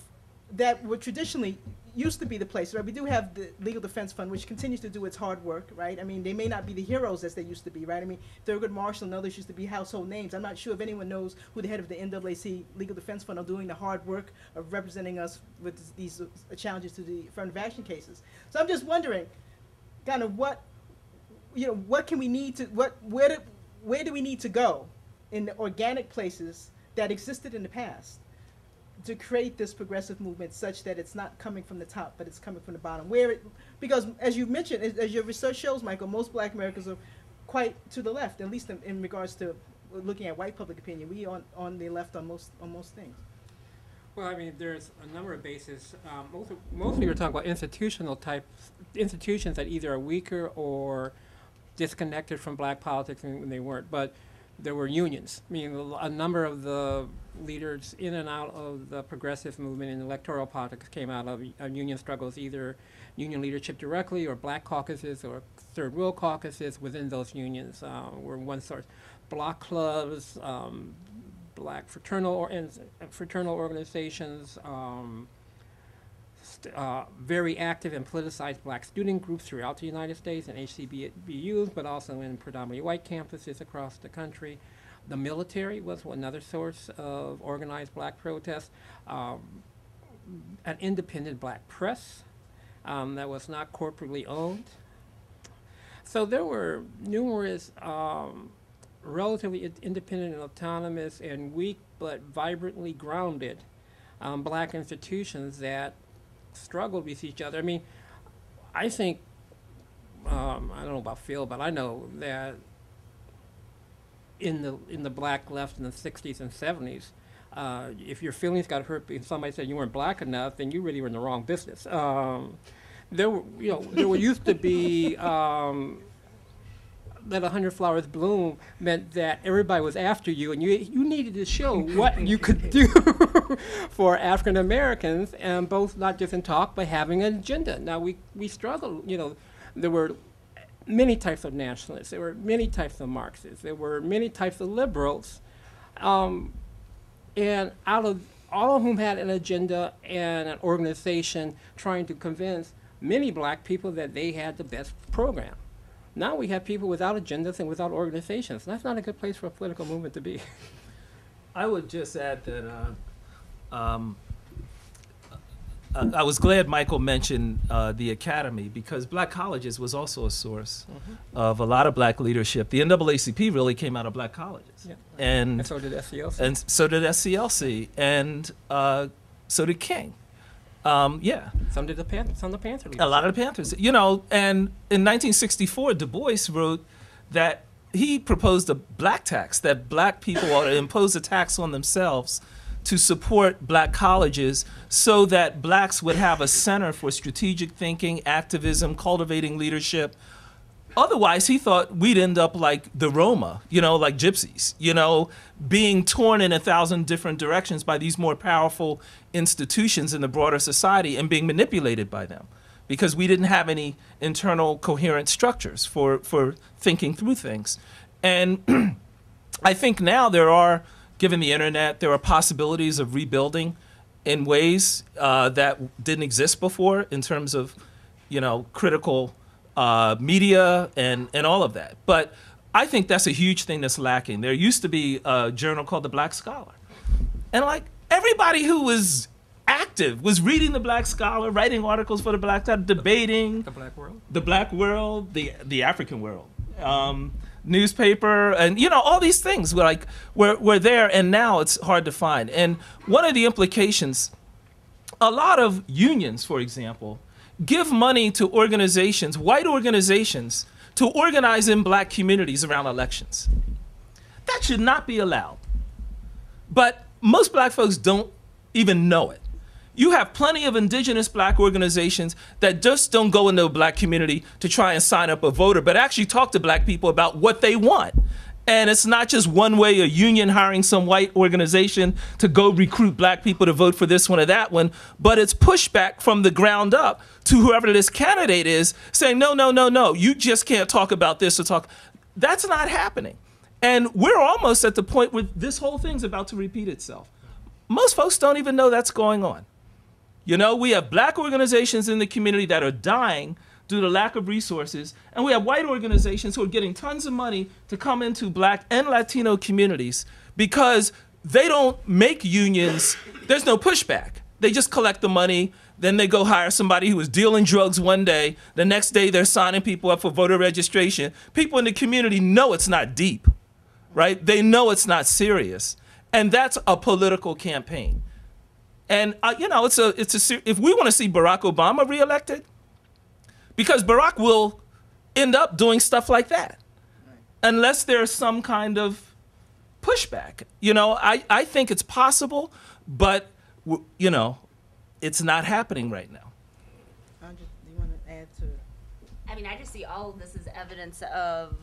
that were traditionally used to be the place, right? We do have the Legal Defense Fund, which continues to do its hard work, right? I mean, they may not be the heroes as they used to be, right? I mean, Thurgood Marshall and others used to be household names. I'm not sure if anyone knows who the head of the N double A C Legal Defense Fund are doing the hard work of representing us with these uh, challenges to the affirmative action cases. So I'm just wondering, kind of what, you know, what can we need to, what, where do, where do we need to go in the organic places that existed in the past to create this progressive movement such that it's not coming from the top, but it's coming from the bottom? Where it, because as you mentioned, as, as your research shows, Michael, most black Americans are quite to the left, at least in, in regards to looking at white public opinion. We on, on the left on most, on most things. Well, I mean, there's a number of bases. Um, most of, mostly we're talking about institutional types, institutions that either are weaker or disconnected from black politics when they weren't. But there were unions. I mean, a number of the leaders in and out of the progressive movement in electoral politics came out of uh, union struggles, either union leadership directly or black caucuses or third world caucuses within those unions uh, were one source. Block clubs, um, black fraternal, or, and, uh, fraternal organizations, um, Uh, very active and politicized black student groups throughout the United States and H C B Us, but also in predominantly white campuses across the country. The military was another source of organized black protests. Um, an independent black press um, that was not corporately owned. So there were numerous um, relatively independent and autonomous and weak but vibrantly grounded um, black institutions that struggled with each other. I mean, I think, um, I don't know about Phil, but I know that in the in the black left in the sixties and seventies, uh, if your feelings got hurt because somebody said you weren't black enough, then you really were in the wrong business. Um, there were, you know, there were used to be um, that a hundred flowers bloom meant that everybody was after you, and you you needed to show what you could do for African Americans, and both not just in talk but having an agenda. Now we we struggle, you know, there were many types of nationalists, there were many types of Marxists, there were many types of liberals, um, and out of all of whom had an agenda and an organization trying to convince many black people that they had the best program. Now we have people without agendas and without organizations. That's not a good place for a political movement to be. I would just add that uh, um, I, I was glad Michael mentioned uh, the academy, because black colleges was also a source mm-hmm. of a lot of black leadership. The N double A C P really came out of black colleges. Yeah. And, and so did S C L C. And so did S C L C, and uh, so did King. Um, yeah. Some did the Pan some the Panther leaders. A lot of the Panthers. You know, and in nineteen sixty-four, Du Bois wrote that he proposed a black tax, that black people ought to impose a tax on themselves to support black colleges so that blacks would have a center for strategic thinking, activism, cultivating leadership. Otherwise, he thought we'd end up like the Roma, you know, like gypsies, you know, being torn in a thousand different directions by these more powerful institutions in the broader society and being manipulated by them, because we didn't have any internal coherent structures for, for thinking through things. And I think now there are, given the internet, there are possibilities of rebuilding in ways uh, that didn't exist before in terms of, you know, critical uh, media and, and all of that. But I think that's a huge thing that's lacking. There used to be a journal called the Black Scholar. And like everybody who was active was reading the Black Scholar, writing articles for the Black Scholar, debating. The Black World. The Black World, the, the African World. Um, newspaper, and you know, all these things were like were, were there, and now it's hard to find. And one of the implications, a lot of unions, for example, give money to organizations, white organizations, to organize in black communities around elections. That should not be allowed. But most black folks don't even know it. You have plenty of indigenous black organizations that just don't go into a black community to try and sign up a voter, but actually talk to black people about what they want. And it's not just one way, a union hiring some white organization to go recruit black people to vote for this one or that one, but it's pushback from the ground up to whoever this candidate is saying, no, no, no, no, you just can't talk about this or talk. That's not happening. And we're almost at the point where this whole thing's about to repeat itself. Most folks don't even know that's going on. You know, we have black organizations in the community that are dying due to lack of resources, and we have white organizations who are getting tons of money to come into black and Latino communities because they don't make unions. There's no pushback. They just collect the money, then they go hire somebody who was dealing drugs one day, the next day they're signing people up for voter registration. People in the community know it's not deep, right? They know it's not serious, and that's a political campaign. And, uh, you know, it's a, it's a, if we want to see Barack Obama reelected, because Barack will end up doing stuff like that, right, unless there's some kind of pushback. You know, I, I think it's possible, but, w you know, it's not happening right now. Andra, do you want to add to it? I mean, I just see all of this as evidence of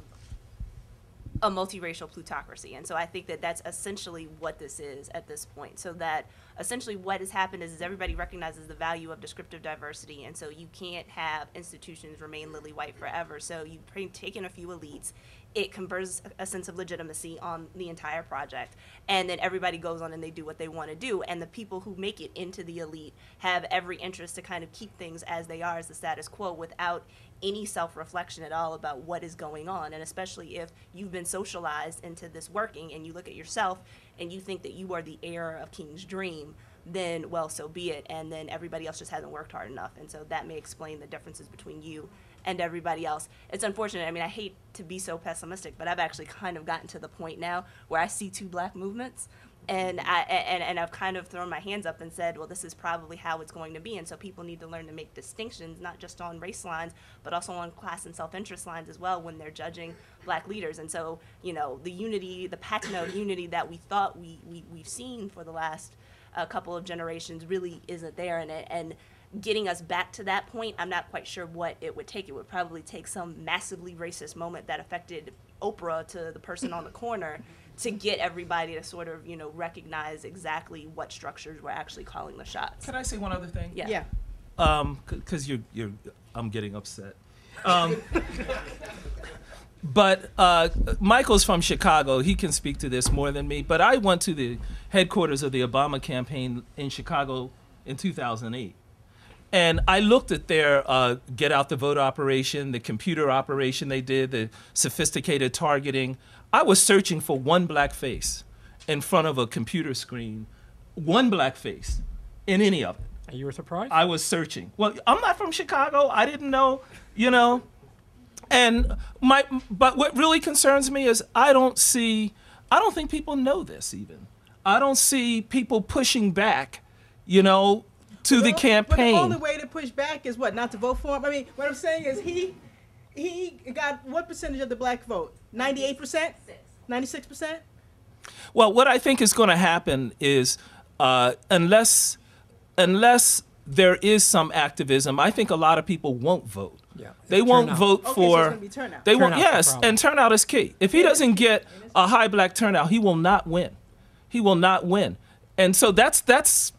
a multiracial plutocracy. And so I think that that's essentially what this is at this point. So that essentially what has happened is, is everybody recognizes the value of descriptive diversity. And so you can't have institutions remain lily white forever. So you've taken a few elites. It confers a sense of legitimacy on the entire project. And then everybody goes on and they do what they want to do. And the people who make it into the elite have every interest to kind of keep things as they are, as the status quo, without any self-reflection at all about what is going on, and especially if you've been socialized into this working and you look at yourself and you think that you are the heir of King's dream, then, well, so be it, and then everybody else just hasn't worked hard enough, and so that may explain the differences between you and everybody else. It's unfortunate. I mean, I hate to be so pessimistic, but I've actually kind of gotten to the point now where I see two black movements And, I, and and I've kind of thrown my hands up and said, well, this is probably how it's going to be. And so people need to learn to make distinctions, not just on race lines, but also on class and self-interest lines as well when they're judging black leaders. And so, you know, the unity, the Patno unity that we thought we, we, we've seen for the last uh, couple of generations really isn't there. And, and getting us back to that point, I'm not quite sure what it would take. It would probably take some massively racist moment that affected Oprah to the person on the corner to get everybody to sort of, you know, recognize exactly what structures were actually calling the shots. Can I say one other thing? Yeah. Yeah. Um, because you're, you're, I'm getting upset. Um, but uh, Michael's from Chicago. He can speak to this more than me. But I went to the headquarters of the Obama campaign in Chicago in two thousand eight. And I looked at their uh, get out the vote operation, the computer operation they did, the sophisticated targeting. I was searching for one black face in front of a computer screen, one black face in any of it. And you were surprised? I was searching. Well, I'm not from Chicago. I didn't know, you know. And my, but what really concerns me is I don't see, I don't think people know this even. I don't see people pushing back, you know, to well, the campaign. But the only way to push back is what? Not to vote for him? I mean, what I'm saying is he he got what percentage of the black vote? ninety-eight percent? ninety-six percent? Well, what I think is going to happen is uh, unless unless there is some activism, I think a lot of people won't vote. Yeah. They won't turnout. vote okay, for so it's gonna be turnout. They won't yes, and turnout is key. If he doesn't get a high black turnout, he will not win. He will not win. And so that's that's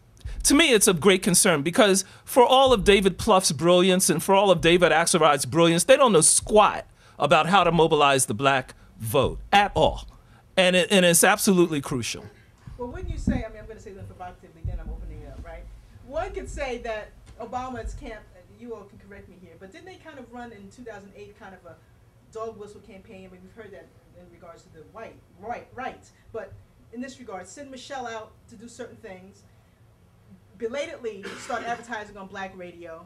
to me, it's of great concern because for all of David Pluff's brilliance and for all of David Axelrod's brilliance, they don't know squat about how to mobilize the black vote at all. And, it, and it's absolutely crucial. Well, wouldn't you say, I mean, I'm going to say this provocatively, then I'm opening it up, right? One could say that Obama's camp, you all can correct me here, but didn't they kind of run in two thousand eight kind of a dog whistle campaign? I mean, we've heard that in regards to the white right, right. But in this regard, send Michelle out to do certain things, belatedly start advertising on black radio,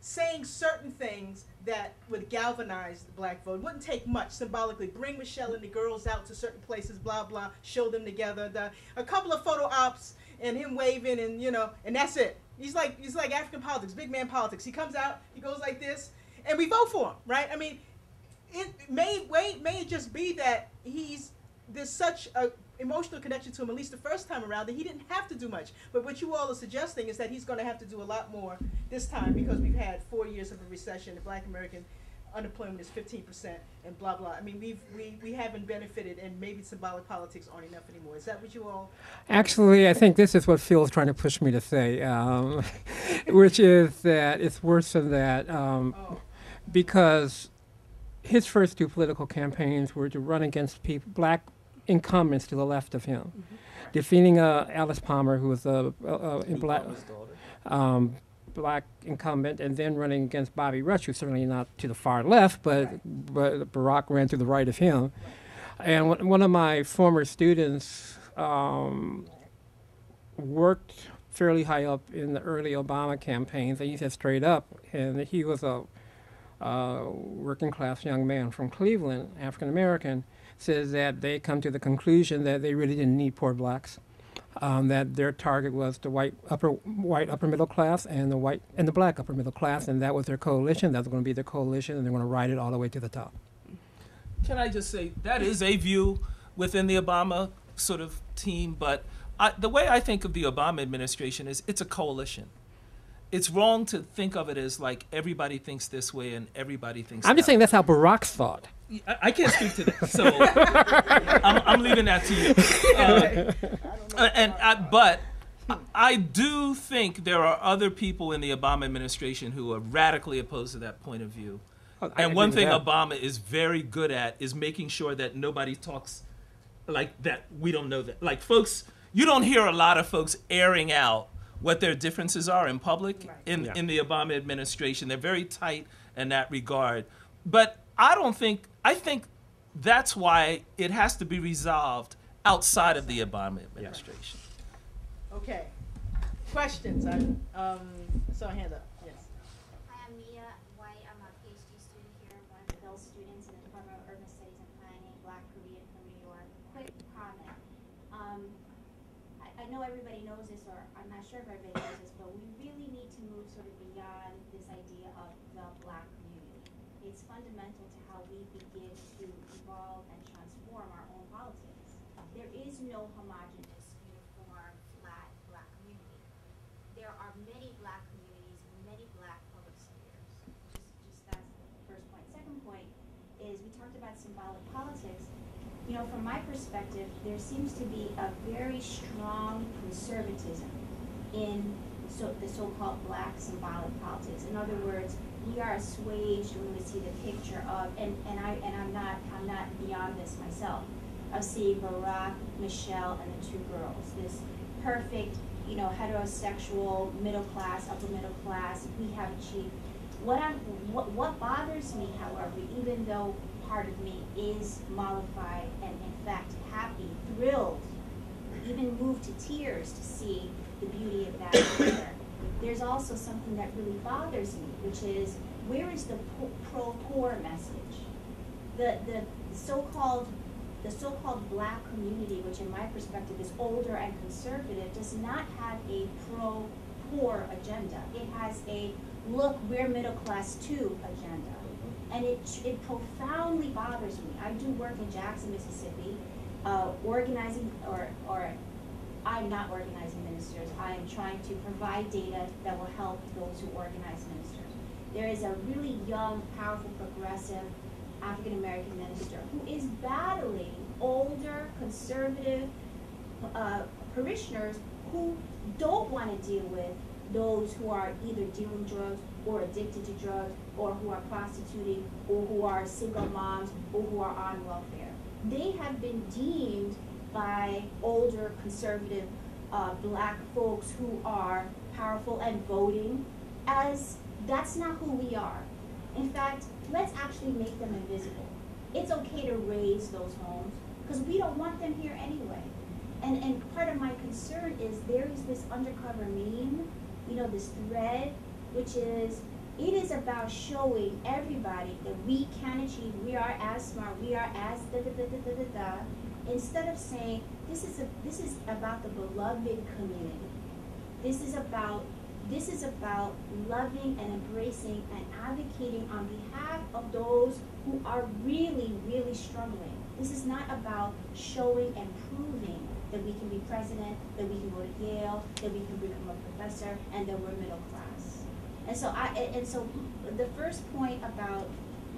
saying certain things that would galvanize the black vote. Wouldn't take much symbolically. Bring Michelle and the girls out to certain places, blah, blah, show them together. The, a couple of photo ops and him waving and, you know, and that's it. He's like, he's like African politics, big man politics. He comes out, he goes like this, and we vote for him, right? I mean, it may, may, may just be that he's, there's such a emotional connection to him, at least the first time around, that he didn't have to do much. But what you all are suggesting is that he's going to have to do a lot more this time because we've had four years of a recession, the black American unemployment is fifteen percent, and blah, blah. I mean, we've, we, we haven't benefited, and maybe symbolic politics aren't enough anymore. Is that what you all? Actually, I think this is what Phil's trying to push me to say, um, which is that it's worse than that um, oh. because his first two political campaigns were to run against people, black incumbents to the left of him, mm-hmm. defeating uh, Alice Palmer, who was a, a, a in black, um, black incumbent, and then running against Bobby Rush, who's certainly not to the far left, but, right. but Barack ran to the right of him. And one of my former students um, worked fairly high up in the early Obama campaigns, and he said straight up, and he was a uh, working-class young man from Cleveland, African-American, says that they come to the conclusion that they really didn't need poor blacks, um, that their target was the white upper white upper middle class and the white and the black upper middle class, and that was their coalition. That was going to be their coalition, and they're going to ride it all the way to the top. Can I just say that is a view within the Obama sort of team, but I, the way I think of the Obama administration is it's a coalition. It's wrong to think of it as like everybody thinks this way and everybody thinks. I'm that. just saying that's how Barack thought. I, I can't speak to that, so I'm, I'm leaving that to you. Uh, I and I, but I, I do think there are other people in the Obama administration who are radically opposed to that point of view. Oh, and one thing Obama is very good at is making sure that nobody talks like that. We don't know that. Like folks, you don't hear a lot of folks airing out what their differences are in public right. in, yeah. in the Obama administration. They're very tight in that regard. But I don't think, I think that's why it has to be resolved outside of the Obama administration. Yeah. Okay. Questions? I um, saw a hand up. Yes. Hi, I'm Mia White. I'm a PhD student here, one of the Bell students in the Department of Urban Studies and Planning, Black Korean from New York. Quick comment. Um, I know everybody knows this, or I'm not sure if everybody knows this, but we really need to move sort of beyond this idea of the Black community. It's fundamental to how we begin to evolve and transform our own politics. There is no homogenous, uniform, flat Black community. There are many Black communities, many Black public spheres. Just, just that's the first point. Second point is we talked about symbolic politics. You know, from my perspective, there seems to be a very strong conservatism in so, the so-called Black symbolic politics. In other words, we are assuaged when we see the picture of, and, and I and I'm not I'm not beyond this myself, of seeing Barack, Michelle, and the two girls. This perfect, you know, heterosexual middle class, upper middle class. We have achieved. What I'm what what bothers me, however, even though part of me is mollified and, in fact, happy, thrilled, even moved to tears to see the beauty of that picture. There's also something that really bothers me, which is, where is the pro-poor message? The the so-called the so-called Black community, which in my perspective is older and conservative, does not have a pro-poor agenda. It has a look, we're middle class too agenda. And it, it profoundly bothers me. I do work in Jackson, Mississippi, uh, organizing, or, or I'm not organizing ministers. I am trying to provide data that will help those who organize ministers. There is a really young, powerful, progressive African-American minister who is battling older, conservative uh, parishioners who don't want to deal with those who are either dealing drugs or addicted to drugs, or who are prostituting, or who are single moms, or who are on welfare. They have been deemed by older conservative uh, Black folks who are powerful and voting as that's not who we are. In fact, let's actually make them invisible. It's okay to raise those homes because we don't want them here anyway. And, and part of my concern is there is this undercover meme, you know, this thread, which is, it is about showing everybody that we can achieve, we are as smart, we are as da da da da da da da, instead of saying, this is, a, this is about the beloved community. This is about, this is about loving and embracing and advocating on behalf of those who are really, really struggling. This is not about showing and proving that we can be president, that we can go to Yale, that we can become a professor, and that we're middle class. And so, I, and so the first point about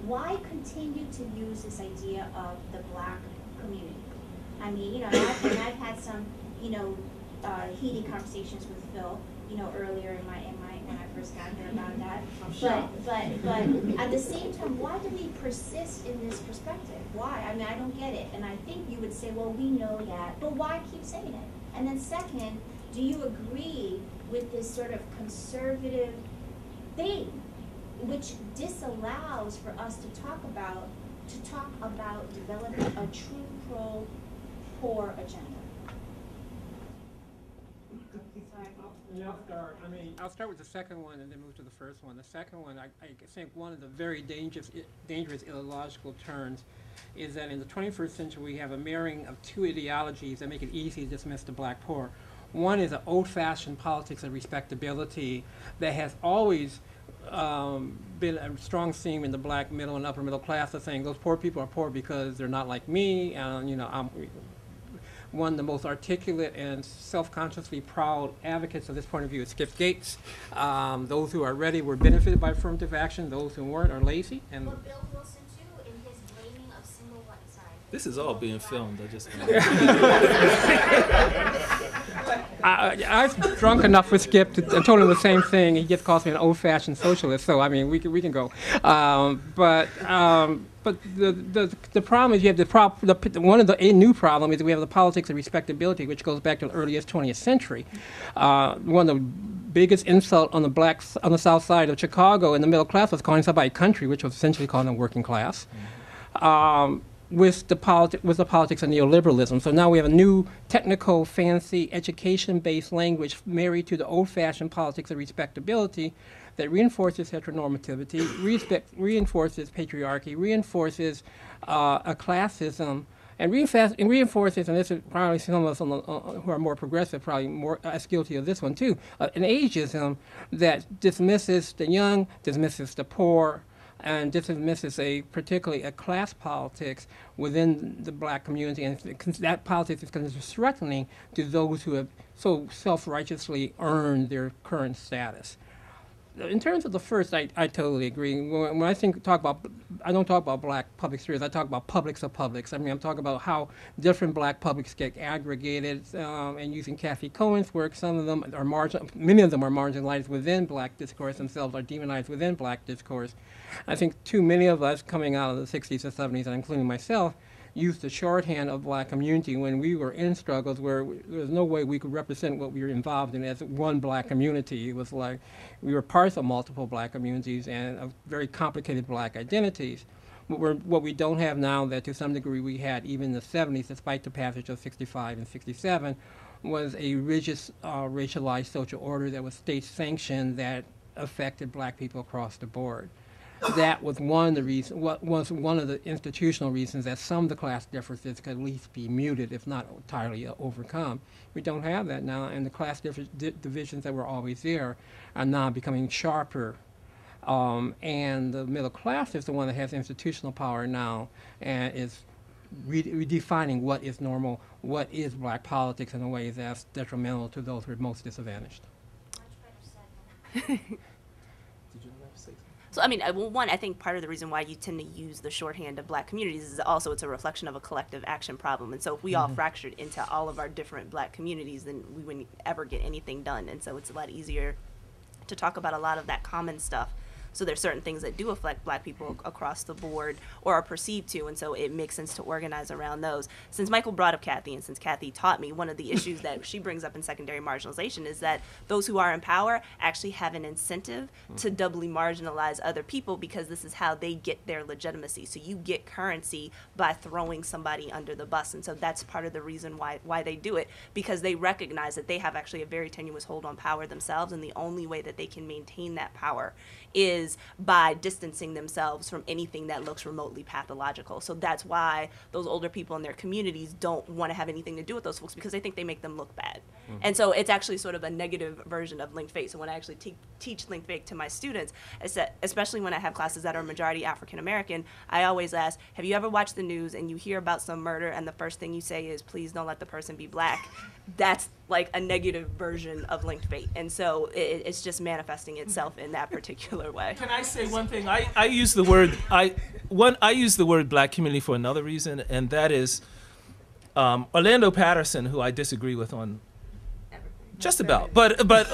why continue to use this idea of the Black community. I mean, you know, and I've, and I've had some, you know, uh, heated conversations with Phil, you know, earlier in my, in my when I first got here about that. I'm sure. But, but, but at the same time, why do we persist in this perspective? Why? I mean, I don't get it. And I think you would say, well, we know that, but why keep saying it? And then second, do you agree with this sort of conservative thing, which disallows for us to talk about to talk about developing a true pro-poor agenda? Sorry, no, I mean, I'll start with the second one and then move to the first one. The second one, I, I think, one of the very dangerous, dangerous illogical turns is that in the twenty-first century we have a marrying of two ideologies that make it easy to dismiss the Black poor. One is an old-fashioned politics of respectability that has always um, been a strong theme in the Black middle and upper middle class of saying those poor people are poor because they're not like me, and you know, I'm one of the most articulate and self-consciously proud advocates of this point of view is Skip Gates. Um, those who are ready were benefited by affirmative action; those who weren't are lazy. And but Bill Wilson too, in his blaming of single white side. This is all being filmed. I just. I, I was drunk enough with Skip to, and told him the same thing. He just calls me an old-fashioned socialist. So I mean, we can we can go. Um, but um, but the, the the problem is you have the prop. The, one of the a new problem is we have the politics of respectability, which goes back to the earliest twentieth century. Uh, one of the biggest insult on the blacks on the South Side of Chicago in the middle class was calling somebody country, which was essentially calling them working class. Um, With the, politi with the politics of neoliberalism. So now we have a new technical, fancy, education-based language married to the old-fashioned politics of respectability that reinforces heteronormativity, respect reinforces patriarchy, reinforces uh, a classism and reinforces, and this is probably some of us on the, uh, who are more progressive, probably more as guilty of this one too, uh, an ageism that dismisses the young, dismisses the poor, and dismisses a particularly a class politics within the black community, and that politics is kind of threatening to those who have so self-righteously earned their current status. In terms of the first, I, I totally agree. When, when I think talk about, I don't talk about black public spheres, I talk about publics of publics. I mean, I'm talking about how different black publics get aggregated, um, and using Kathy Cohen's work, some of them are marginal, many of them are marginalized within black discourse themselves, are demonized within black discourse. I think too many of us coming out of the sixties and seventies, and including myself, used the shorthand of black community when we were in struggles where we, there was no way we could represent what we were involved in as one black community. It was like we were parts of multiple black communities and of very complicated black identities. What, we're, what we don't have now, that to some degree we had even in the seventies, despite the passage of sixty-five and sixty-seven, was a rigid uh, racialized social order that was state-sanctioned that affected black people across the board. That was one of the reason, what was one of the institutional reasons that some of the class differences could at least be muted, if not entirely overcome. We don't have that now, and the class di divisions that were always there are now becoming sharper. Um, and the middle class is the one that has institutional power now, and is redefining what is normal, what is black politics in a way that's detrimental to those who are most disadvantaged. Much better said. So, I mean, well, one, I think part of the reason why you tend to use the shorthand of black communities is also it's a reflection of a collective action problem. And so if we mm-hmm. all fractured into all of our different black communities, then we wouldn't ever get anything done. And so it's a lot easier to talk about a lot of that common stuff. So there's certain things that do affect black people across the board or are perceived to, and so it makes sense to organize around those. Since Michael brought up Kathy and since Kathy taught me, one of the issues that she brings up in secondary marginalization is that those who are in power actually have an incentive to doubly marginalize other people because this is how they get their legitimacy. So you get currency by throwing somebody under the bus, and so that's part of the reason why, why they do it, because they recognize that they have actually a very tenuous hold on power themselves, and the only way that they can maintain that power is is by distancing themselves from anything that looks remotely pathological. So that's why those older people in their communities don't want to have anything to do with those folks, because they think they make them look bad. Mm-hmm. And so it's actually sort of a negative version of linked fate. So when I actually te teach linked fate to my students, especially when I have classes that are majority African American, I always ask, have you ever watched the news and you hear about some murder and the first thing you say is, please don't let the person be black? That's like a negative version of linked fate. And so it, it's just manifesting itself in that particular way. Can I say one thing? I, I use the word, I, one, I use the word black community for another reason, and that is um, Orlando Patterson, who I disagree with on everything. Just about, but, but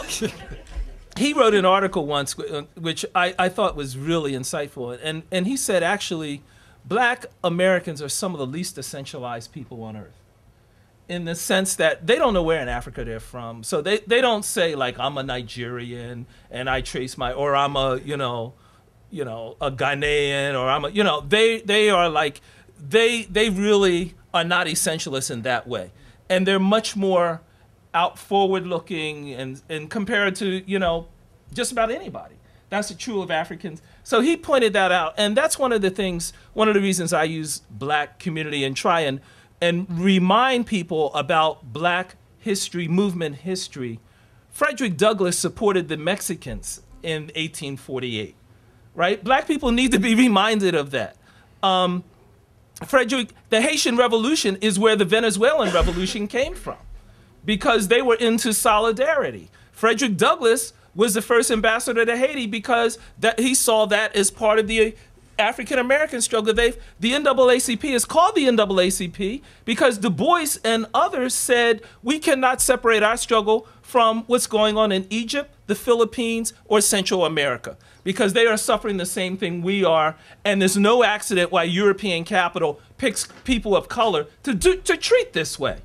he wrote an article once which I, I thought was really insightful, and, and he said actually black Americans are some of the least essentialized people on earth, in the sense that they don't know where in Africa they're from. So they, they don't say like, I'm a Nigerian and I trace my, or I'm a, you know, you know, a Ghanaian, or I'm a, you know, they, they are like, they, they really are not essentialists in that way. And they're much more out forward looking and, and compared to, you know, just about anybody. That's the true of Africans. So he pointed that out. And that's one of the things, one of the reasons I use black community and try and and remind people about black history, movement history. Frederick Douglass supported the Mexicans in eighteen forty-eight, right? Black people need to be reminded of that. Um, Frederick, the Haitian Revolution is where the Venezuelan Revolution came from, because they were into solidarity. Frederick Douglass was the first ambassador to Haiti because that he saw that as part of the African-American struggle. They've, the N double A C P is called the N double A C P because Du Bois and others said we cannot separate our struggle from what's going on in Egypt, the Philippines, or Central America, because they are suffering the same thing we are, and there's no accident why European capital picks people of color to, do, to treat this way.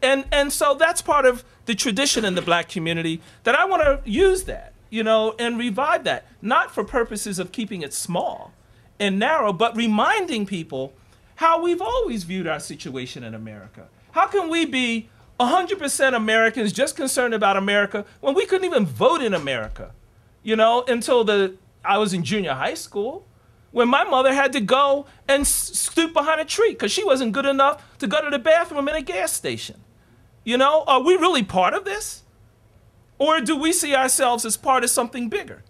And, and so that's part of the tradition in the black community that I want to use that, you know, and revive that, not for purposes of keeping it small and narrow, but reminding people how we've always viewed our situation in America. How can we be one hundred percent Americans just concerned about America when we couldn't even vote in America? You know, until the, I was in junior high school. when my mother had to go and stoop behind a tree because she wasn't good enough to go to the bathroom in a gas station. You know, are we really part of this? Or do we see ourselves as part of something bigger?